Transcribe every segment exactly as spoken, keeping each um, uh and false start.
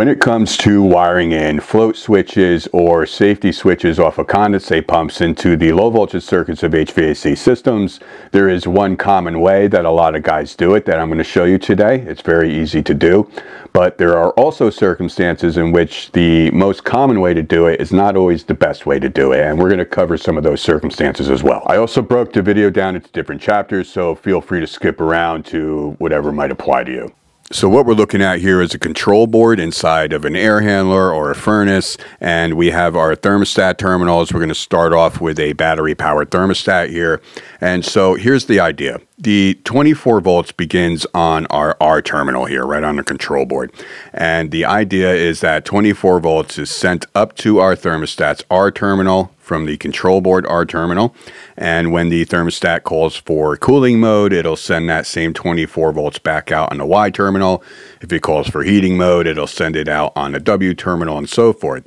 When it comes to wiring in float switches or safety switches off of condensate pumps into the low voltage circuits of H V A C systems, there is one common way that a lot of guys do it that I'm going to show you today. It's very easy to do, but there are also circumstances in which the most common way to do it is not always the best way to do it, and we're going to cover some of those circumstances as well. I also broke the video down into different chapters, so feel free to skip around to whatever might apply to you. So what we're looking at here is a control board inside of an air handler or a furnace, and we have our thermostat terminals. We're going to start off with a battery powered thermostat here. And so here's the idea. The twenty-four volts begins on our R terminal here, right on the control board. And the idea is that twenty-four volts is sent up to our thermostat's R terminal from the control board R terminal. And when the thermostat calls for cooling mode, it'll send that same twenty-four volts back out on the Y terminal. If it calls for heating mode, it'll send it out on the W terminal and so forth.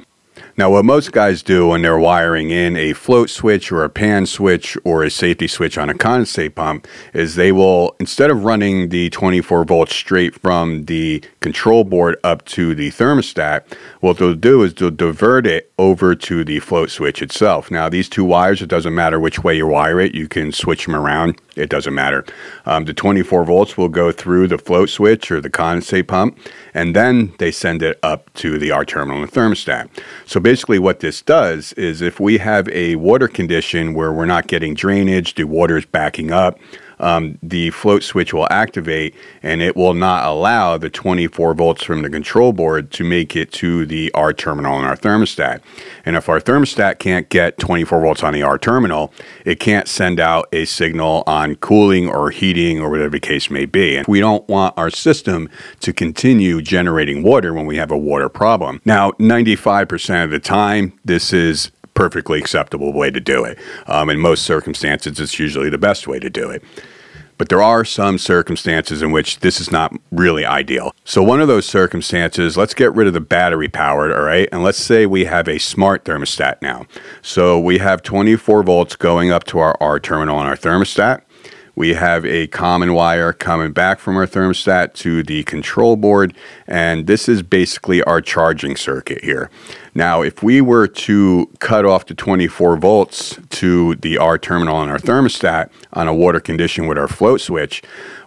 Now, what most guys do when they're wiring in a float switch or a pan switch or a safety switch on a condensate pump is they will, instead of running the twenty-four volts straight from the control board up to the thermostat, what they'll do is they'll divert it over to the float switch itself. Now, these two wires, it doesn't matter which way you wire it, you can switch them around. It doesn't matter. Um, the twenty-four volts will go through the float switch or the condensate pump, and then they send it up to the R terminal and the thermostat. So basically what this does is if we have a water condition where we're not getting drainage, the water is backing up, um, the float switch will activate and it will not allow the twenty-four volts from the control board to make it to the R terminal and our thermostat. And if our thermostat can't get twenty-four volts on the R terminal, it can't send out a signal on cooling or heating or whatever the case may be. And we don't want our system to continue generating water when we have a water problem. Now, ninety-five percent of the time, this is perfectly acceptable way to do it. Um, in most circumstances, it's usually the best way to do it. But there are some circumstances in which this is not really ideal. So one of those circumstances, let's get rid of the battery powered, all right? And let's say we have a smart thermostat now. So we have twenty-four volts going up to our R terminal on our thermostat. We have a common wire coming back from our thermostat to the control board, and this is basically our charging circuit here. Now, if we were to cut off the twenty-four volts to the R terminal on our thermostat on a water condition with our float switch,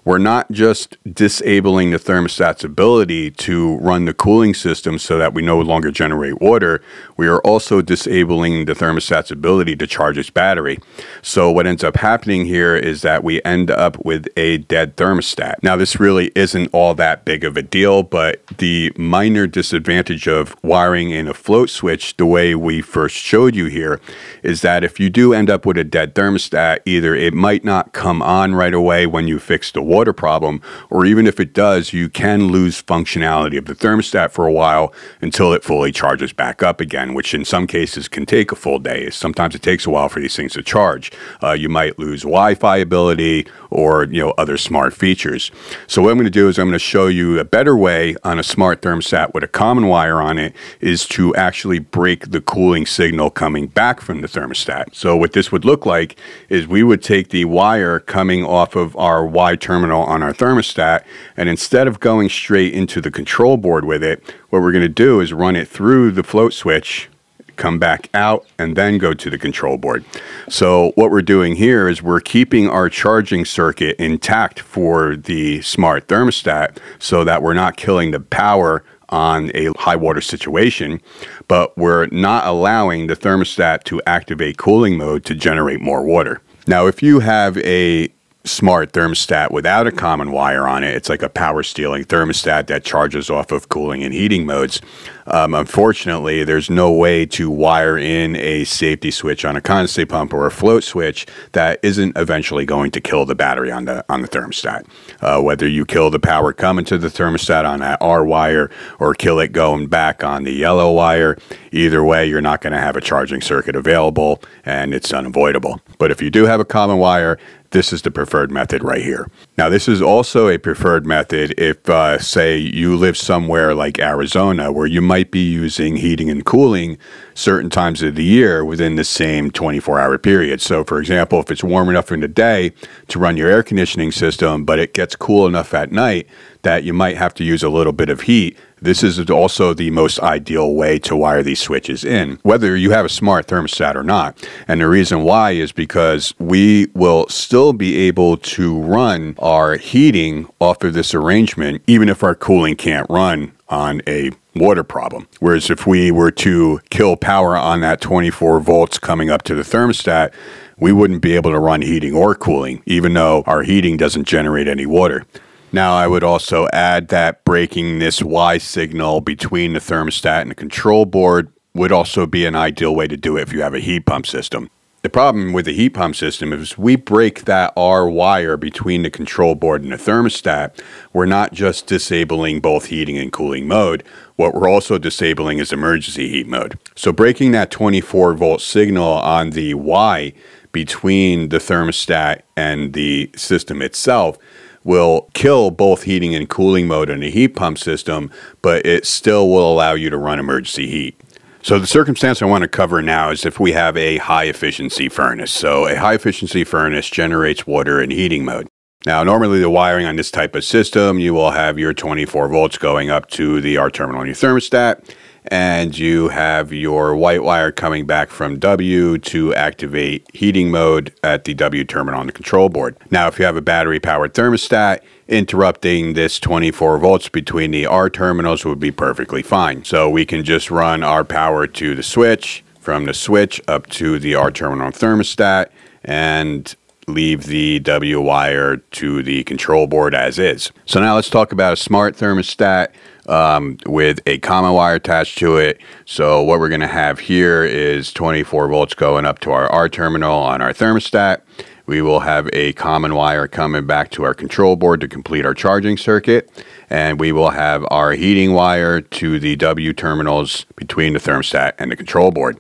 we're not just disabling the thermostat's ability to run the cooling system so that we no longer generate water, we are also disabling the thermostat's ability to charge its battery. So what ends up happening here is that we end up with a dead thermostat. Now, this really isn't all that big of a deal, but the minor disadvantage of wiring in a float switch the way we first showed you here is that if you do end up with a dead thermostat, either it might not come on right away when you fix the water water problem, or even if it does, you can lose functionality of the thermostat for a while until it fully charges back up again, which in some cases can take a full day. Sometimes it takes a while for these things to charge. Uh, you might lose Wi-Fi ability or, you know, other smart features. So what I'm going to do is I'm going to show you a better way on a smart thermostat with a common wire on it is to actually break the cooling signal coming back from the thermostat. So what this would look like is we would take the wire coming off of our Y terminal on our thermostat, and instead of going straight into the control board with it, what we're going to do is run it through the float switch, come back out, and then go to the control board. So what we're doing here is we're keeping our charging circuit intact for the smart thermostat so that we're not killing the power on a high water situation, but we're not allowing the thermostat to activate cooling mode to generate more water. Now, if you have a smart thermostat without a common wire on it, it's like a power stealing thermostat that charges off of cooling and heating modes. Um, unfortunately, there's no way to wire in a safety switch on a condensate pump or a float switch that isn't eventually going to kill the battery on the on the thermostat. Uh, whether you kill the power coming to the thermostat on that R wire or kill it going back on the yellow wire, either way, you're not going to have a charging circuit available, and it's unavoidable. But if you do have a common wire, this is the preferred method right here. Now, this is also a preferred method if, uh, say, you live somewhere like Arizona where you might be using heating and cooling certain times of the year within the same twenty-four hour period. So, for example, if it's warm enough in the day to run your air conditioning system, but it gets cool enough at night, that you might have to use a little bit of heat, this is also the most ideal way to wire these switches in, whether you have a smart thermostat or not. And the reason why is because we will still be able to run our heating off of this arrangement, even if our cooling can't run on a water problem. Whereas if we were to kill power on that twenty-four volts coming up to the thermostat, we wouldn't be able to run heating or cooling, even though our heating doesn't generate any water. Now, I would also add that breaking this Y signal between the thermostat and the control board would also be an ideal way to do it if you have a heat pump system. The problem with the heat pump system is we break that R wire between the control board and the thermostat, we're not just disabling both heating and cooling mode, what we're also disabling is emergency heat mode. So breaking that twenty-four volt signal on the Y between the thermostat and the system itself will kill both heating and cooling mode in a heat pump system, but it still will allow you to run emergency heat. So the circumstance I want to cover now is if we have a high efficiency furnace. So a high efficiency furnace generates water in heating mode. Now, normally the wiring on this type of system, you will have your twenty-four volts going up to the R terminal on your thermostat, and you have your white wire coming back from W to activate heating mode at the W terminal on the control board. Now, if you have a battery powered thermostat, interrupting this twenty-four volts between the R terminals would be perfectly fine. So we can just run our power to the switch, from the switch up to the R terminal thermostat, and leave the W wire to the control board as is. So now let's talk about a smart thermostat um, with a common wire attached to it. So what we're gonna have here is twenty-four volts going up to our R terminal on our thermostat. We will have a common wire coming back to our control board to complete our charging circuit. And we will have our heating wire to the W terminals between the thermostat and the control board.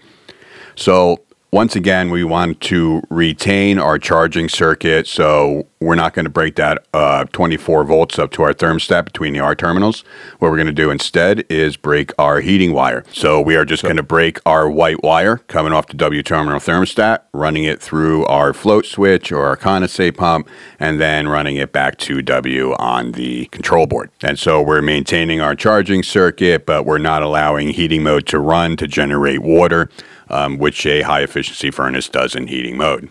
So once again, we want to retain our charging circuit. So we're not gonna break that uh, twenty-four volts up to our thermostat between the R terminals. What we're gonna do instead is break our heating wire. So we are just so gonna break our white wire coming off the W terminal thermostat, running it through our float switch or our condensate pump, and then running it back to W on the control board. And so we're maintaining our charging circuit, but we're not allowing heating mode to run to generate water, um, which a high efficiency furnace does in heating mode.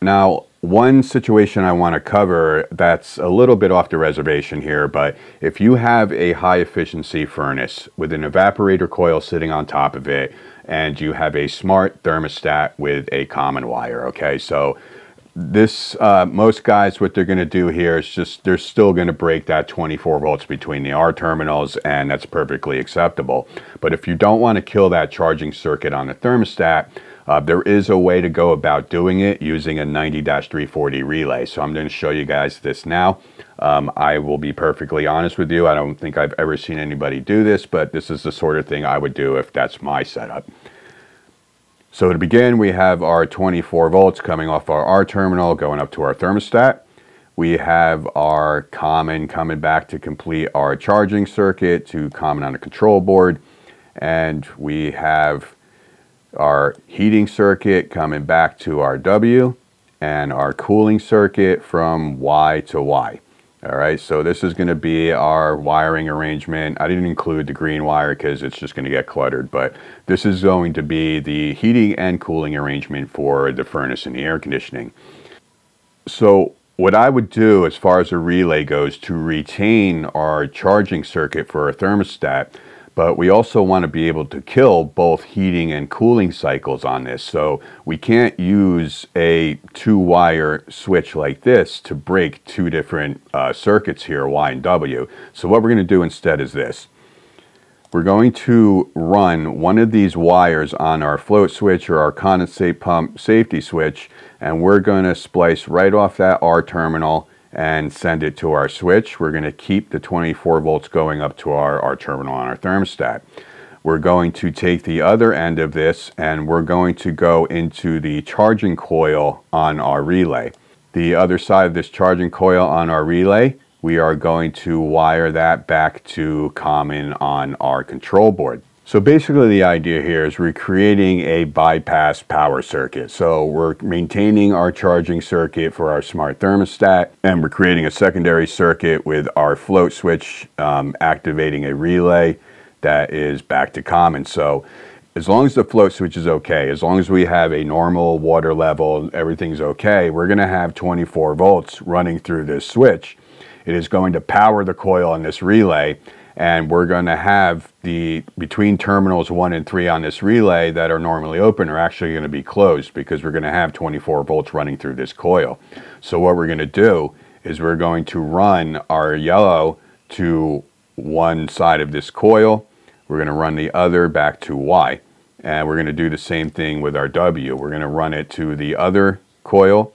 Now, one situation I want to cover that's a little bit off the reservation here, but if you have a high efficiency furnace with an evaporator coil sitting on top of it, and you have a smart thermostat with a common wire, okay? So this, uh, most guys, what they're gonna do here is just, they're still gonna break that twenty-four volts between the R terminals, and that's perfectly acceptable. But if you don't wanna kill that charging circuit on the thermostat, Uh, there is a way to go about doing it using a ninety three forty relay. So I'm going to show you guys this now. Um, I will be perfectly honest with you. I don't think I've ever seen anybody do this, but this is the sort of thing I would do if that's my setup. So to begin, we have our twenty-four volts coming off our R terminal, going up to our thermostat. We have our common coming back to complete our charging circuit to common on the control board. And we have our heating circuit coming back to our W, and our cooling circuit from Y to Y. All right, so this is gonna be our wiring arrangement. I didn't include the green wire because it's just gonna get cluttered, but this is going to be the heating and cooling arrangement for the furnace and the air conditioning. So what I would do as far as a relay goes to retain our charging circuit for a thermostat, but we also want to be able to kill both heating and cooling cycles on this. So we can't use a two wire switch like this to break two different uh, circuits here, Y and W. So what we're going to do instead is this. We're going to run one of these wires on our float switch or our condensate pump safety switch, and we're going to splice right off that R terminal and send it to our switch. We're going to keep the twenty-four volts going up to our, our terminal on our thermostat. We're going to take the other end of this and we're going to go into the charging coil on our relay. The other side of this charging coil on our relay, we are going to wire that back to common on our control board. So basically the idea here is we're creating a bypass power circuit. So we're maintaining our charging circuit for our smart thermostat, and we're creating a secondary circuit with our float switch um, activating a relay that is back to common. So as long as the float switch is okay, as long as we have a normal water level, everything's okay, we're gonna have twenty-four volts running through this switch. It is going to power the coil on this relay, and we're going to have the between terminals one and three on this relay that are normally open are actually going to be closed because we're going to have twenty-four volts running through this coil. So what we're going to do is we're going to run our yellow to one side of this coil. We're going to run the other back to Y, and we're going to do the same thing with our W. We're going to run it to the other coil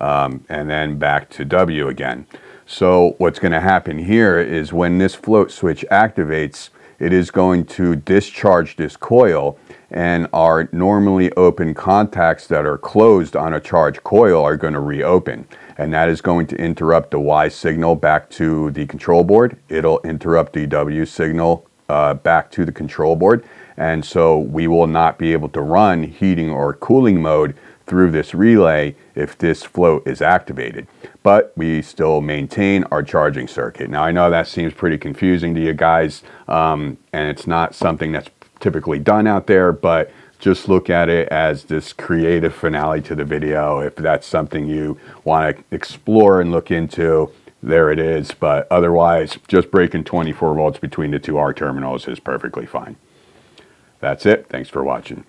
um, and then back to W again. So what's going to happen here is when this float switch activates, it is going to discharge this coil, and our normally open contacts that are closed on a charged coil are going to reopen. And that is going to interrupt the Y signal back to the control board. It'll interrupt the W signal uh, back to the control board. And so we will not be able to run heating or cooling mode through this relay if this float is activated, but we still maintain our charging circuit. Now I know that seems pretty confusing to you guys, um, and it's not something that's typically done out there, but just look at it as this creative finale to the video. If that's something you want to explore and look into, there it is. But otherwise, just breaking twenty-four volts between the two R terminals is perfectly fine. That's it. Thanks for watching.